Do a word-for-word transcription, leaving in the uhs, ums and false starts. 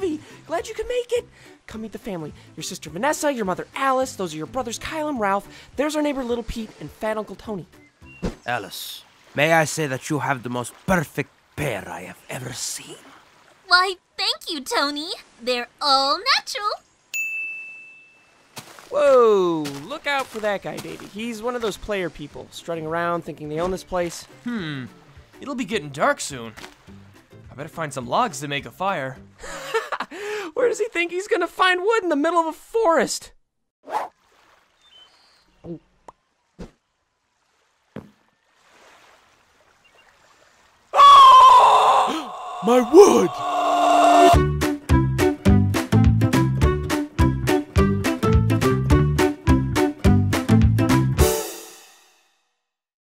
Ivy. Glad you could make it. Come meet the family. Your sister Vanessa, your mother Alice, those are your brothers Kyle and Ralph. There's our neighbor Little Pete and fat Uncle Tony. Alice, may I say that you have the most perfect pair I have ever seen. Why, thank you, Tony. They're all natural. Whoa, look out for that guy, baby. He's one of those player people, strutting around thinking they own this place. Hmm, it'll be getting dark soon. I better find some logs to make a fire. Where does he think he's gonna find wood in the middle of a forest? Oh! My wood!